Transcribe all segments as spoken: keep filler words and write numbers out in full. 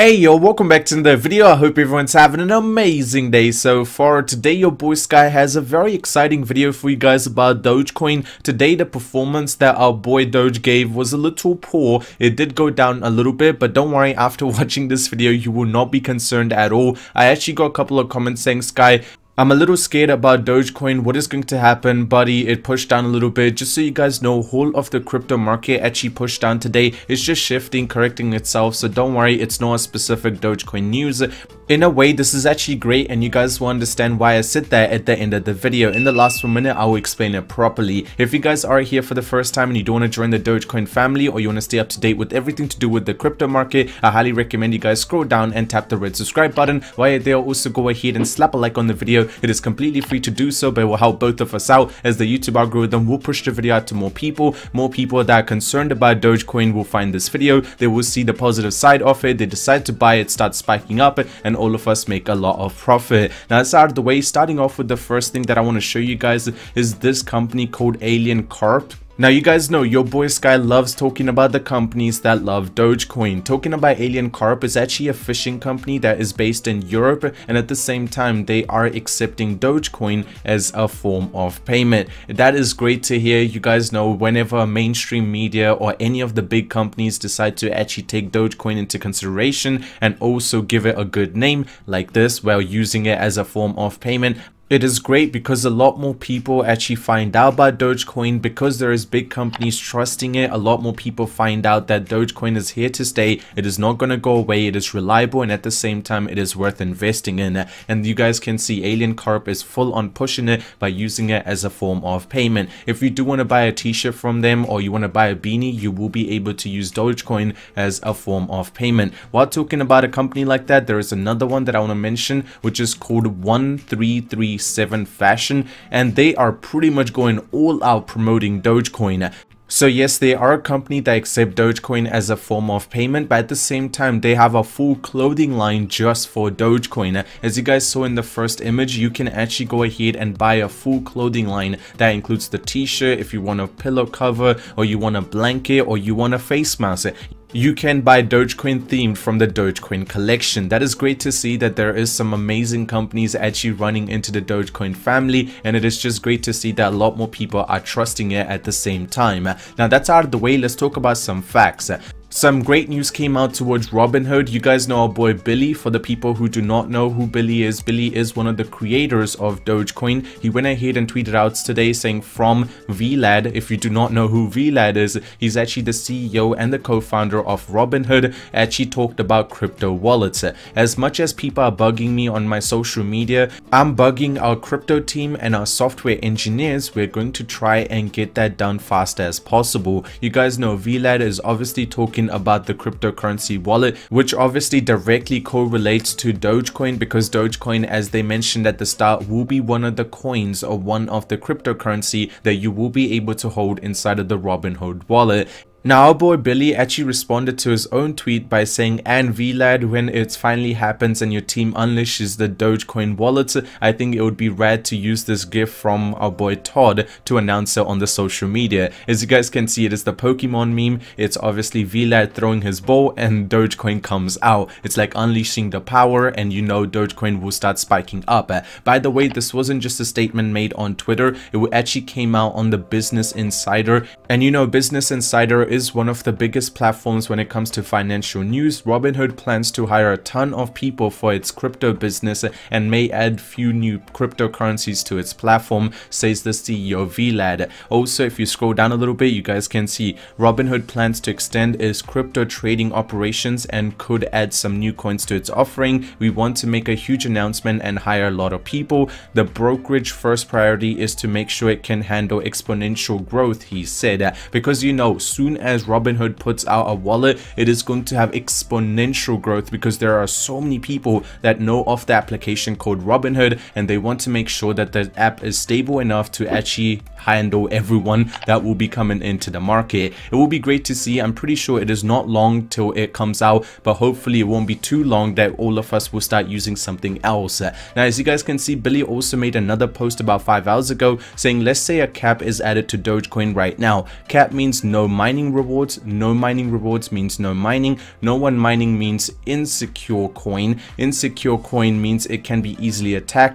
Hey yo, welcome back to another video. I hope everyone's having an amazing day so far. Today your boy Sky has a very exciting video for you guys about Dogecoin. Today the performance that our boy Doge gave was a little poor. It did go down a little bit, but don't worry, after watching this video you will not be concerned at all. I actually got a couple of comments saying, Sky, I'm a little scared about Dogecoin, what is going to happen, buddy? It pushed down a little bit. Just so you guys know, whole of the crypto market actually pushed down today. It's just shifting, correcting itself, so don't worry, it's not a specific Dogecoin news. In a way, this is actually great, and you guys will understand why I said that at the end of the video. In the last one minute, I will explain it properly. If you guys are here for the first time and you don't want to join the Dogecoin family, or you want to stay up to date with everything to do with the crypto market, I highly recommend you guys scroll down and tap the red subscribe button. While you're there, also go ahead and slap a like on the video. It is completely free to do so, but it will help both of us out, as the YouTube algorithm will push the video out to more people. More people that are concerned about Dogecoin will find this video. They will see the positive side of it. They decide to buy it, start spiking up, and all of us make a lot of profit. Now that's out of the way. Starting off with the first thing that I want to show you guys is this company called Alien Corp. Now you guys know your boy Sky loves talking about the companies that love Dogecoin. Talking about Alien Corp is actually a fishing company that is based in Europe, and at the same time they are accepting Dogecoin as a form of payment. That is great to hear. You guys know whenever mainstream media or any of the big companies decide to actually take Dogecoin into consideration and also give it a good name like this while using it as a form of payment, it is great because a lot more people actually find out about Dogecoin because there is big companies trusting it. A lot more people find out that Dogecoin is here to stay. It is not going to go away. It is reliable, and at the same time it is worth investing in. And you guys can see Alien Corp is full on pushing it by using it as a form of payment. If you do want to buy a t-shirt from them or you want to buy a beanie, you will be able to use Dogecoin as a form of payment. While talking about a company like that, there is another one that I want to mention, which is called one three three four seven Fashion, and they are pretty much going all out promoting Dogecoin. So yes, they are a company that accept Dogecoin as a form of payment, but at the same time they have a full clothing line just for Dogecoin. As you guys saw in the first image, you can actually go ahead and buy a full clothing line that includes the t-shirt, if you want a pillow cover, or you want a blanket, or you want a face mask. You can buy Dogecoin themed from the Dogecoin collection. That is great to see that there is some amazing companies actually running into the Dogecoin family, and it is just great to see that a lot more people are trusting it at the same time. Now that's out of the way, let's talk about some facts. Some great news came out towards Robinhood. You guys know our boy Billy. For the people who do not know who Billy is, Billy is one of the creators of Dogecoin. He went ahead and tweeted out today saying, from Vlad. If you do not know who Vlad is, he's actually the C E O and the co-founder of Robinhood. Actually talked about crypto wallets. As much as people are bugging me on my social media, I'm bugging our crypto team and our software engineers. We're going to try and get that done fast as possible. You guys know Vlad is obviously talking about the cryptocurrency wallet, which obviously directly correlates to Dogecoin, because Dogecoin, as they mentioned at the start, will be one of the coins or one of the cryptocurrency that you will be able to hold inside of the Robinhood wallet. Now our boy Billy actually responded to his own tweet by saying, and Vlad, when it finally happens and your team unleashes the Dogecoin wallet, I think it would be rad to use this gift from our boy Todd to announce it on the social media. As you guys can see, it is the Pokemon meme. It's obviously Vlad throwing his ball and Dogecoin comes out. It's like unleashing the power, and you know Dogecoin will start spiking up. By the way, this wasn't just a statement made on Twitter. It actually came out on the Business Insider, and you know Business Insider is one of the biggest platforms when it comes to financial news. Robinhood plans to hire a ton of people for its crypto business and may add few new cryptocurrencies to its platform, says the C E O Vlad. Also, if you scroll down a little bit, you guys can see Robinhood plans to extend its crypto trading operations and could add some new coins to its offering. We want to make a huge announcement and hire a lot of people. The brokerage first priority is to make sure it can handle exponential growth, he said, because you know soon as Robinhood puts out a wallet, it is going to have exponential growth because there are so many people that know of the application called Robinhood, and they want to make sure that the app is stable enough to actually handle everyone that will be coming into the market. It will be great to see. I'm pretty sure it is not long till it comes out, but hopefully it won't be too long that all of us will start using something else. Now, as you guys can see, Billy also made another post about five hours ago saying, let's say a cap is added to Dogecoin right now. Cap means no mining mining rewards. No mining rewards means no mining. No one mining means insecure coin. Insecure coin means it can be easily attacked.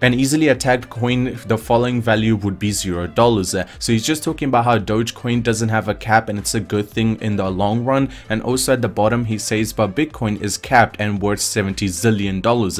An easily attacked coin, the following value would be zero dollars. So he's just talking about how Dogecoin doesn't have a cap and it's a good thing in the long run. And also at the bottom he says, but Bitcoin is capped and worth seventy zillion dollars.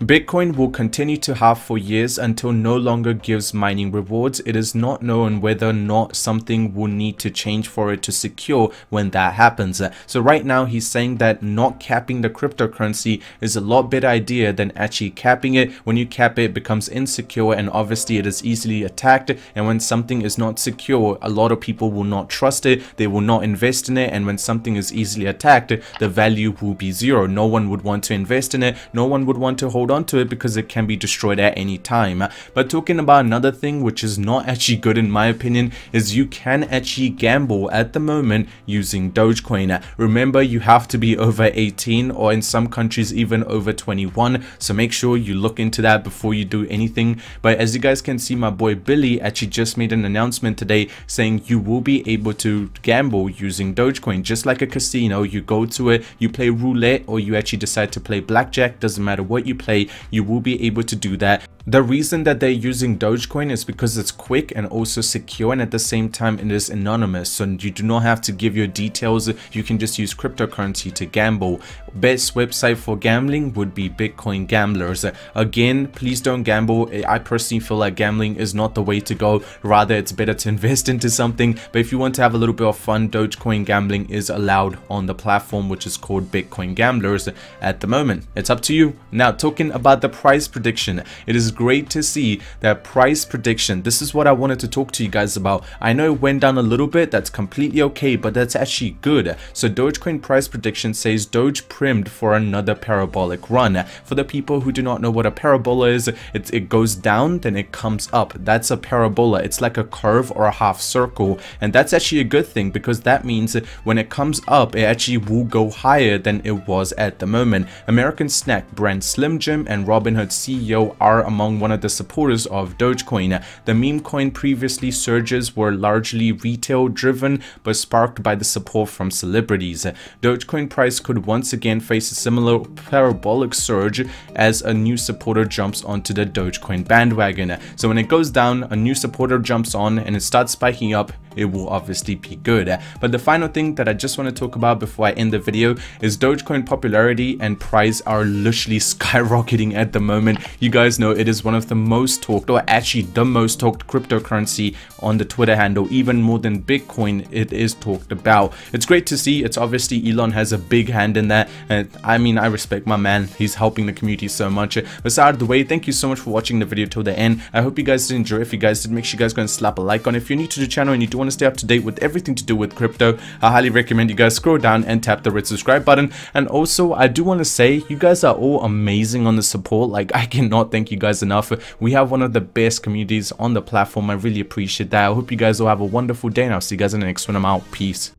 Bitcoin will continue to halve for years until no longer gives mining rewards. It is not known whether or not something will need to change for it to secure when that happens. So right now he's saying that not capping the cryptocurrency is a lot better idea than actually capping it. When you cap it, it becomes insecure and obviously it is easily attacked, and when something is not secure, a lot of people will not trust it, they will not invest in it, and when something is easily attacked, the value will be zero. No one would want to invest in it, no one would want to hold onto it because it can be destroyed at any time. But talking about another thing which is not actually good in my opinion is you can actually gamble at the moment using Dogecoin. Remember, you have to be over eighteen or in some countries even over twenty-one, so make sure you look into that before you do anything. But as you guys can see, my boy Billy actually just made an announcement today saying you will be able to gamble using Dogecoin. Just like a casino, you go to it, you play roulette, or you actually decide to play blackjack, doesn't matter what you play, you will be able to do that. The reason that they're using Dogecoin is because it's quick and also secure, and at the same time it is anonymous, so you do not have to give your details. You can just use cryptocurrency to gamble. Best website for gambling would be Bitcoin Gamblers. Again, please don't gamble. I personally feel like gambling is not the way to go. Rather, it's better to invest into something. But if you want to have a little bit of fun, Dogecoin gambling is allowed on the platform which is called Bitcoin Gamblers at the moment. It's up to you. Now, talking about the price prediction, it is great to see that price prediction. This is what I wanted to talk to you guys about. I know it went down a little bit, that's completely okay, but that's actually good. So Dogecoin price prediction says Doge primed for another parabolic run. For the people who do not know what a parabola is, it, it goes down then it comes up. That's a parabola. It's like a curve or a half circle, and that's actually a good thing because that means when it comes up it actually will go higher than it was at the moment. American snack brand Slim Jim and Robinhood C E O are among one of the supporters of Dogecoin. The meme coin previously surges were largely retail driven but sparked by the support from celebrities. Dogecoin price could once again face a similar parabolic surge as a new supporter jumps onto the Dogecoin bandwagon. So when it goes down, a new supporter jumps on and it starts spiking up, it will obviously be good. But the final thing that I just want to talk about before I end the video is Dogecoin popularity and price are literally skyrocketing Rocketing at the moment. You guys know it is one of the most talked, or actually the most talked cryptocurrency on the Twitter handle. Even more than Bitcoin, it is talked about. It's great to see. It's obviously Elon has a big hand in that, and I mean, I respect my man. He's helping the community so much. But out of the way, thank you so much for watching the video till the end. I hope you guys did enjoy. If you guys did, make sure you guys go and slap a like on. If you're new to the channel and you do want to stay up to date with everything to do with crypto, I highly recommend you guys scroll down and tap the red subscribe button. And also, I do want to say you guys are all amazing on the support. Like, I cannot thank you guys enough. We have one of the best communities on the platform. I really appreciate that. I hope you guys all have a wonderful day, and I'll see you guys in the next one. I'm out. Peace.